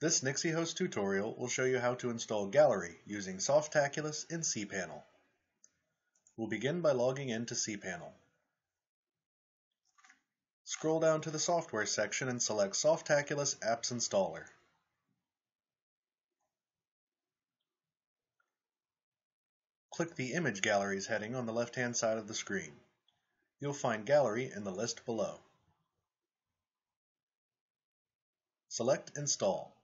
This NixiHost tutorial will show you how to install Gallery using Softaculous in cPanel. We'll begin by logging in to cPanel. Scroll down to the Software section and select Softaculous Apps Installer. Click the Image Galleries heading on the left-hand side of the screen. You'll find Gallery in the list below. Select Install.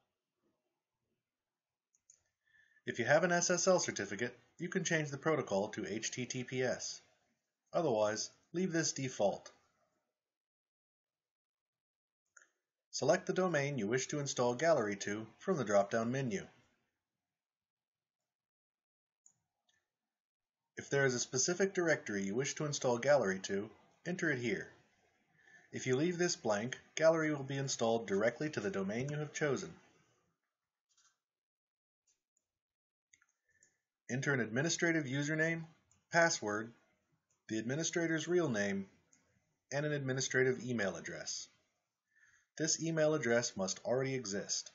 If you have an SSL certificate, you can change the protocol to HTTPS. Otherwise, leave this default. Select the domain you wish to install Gallery to from the drop-down menu. If there is a specific directory you wish to install Gallery to, enter it here. If you leave this blank, Gallery will be installed directly to the domain you have chosen. Enter an administrative username, password, the administrator's real name, and an administrative email address. This email address must already exist.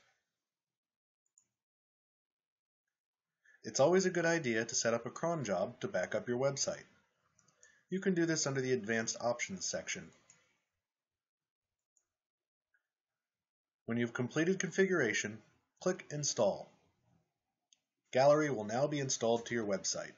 It's always a good idea to set up a cron job to back up your website. You can do this under the Advanced Options section. When you've completed configuration, click Install. Gallery will now be installed to your website.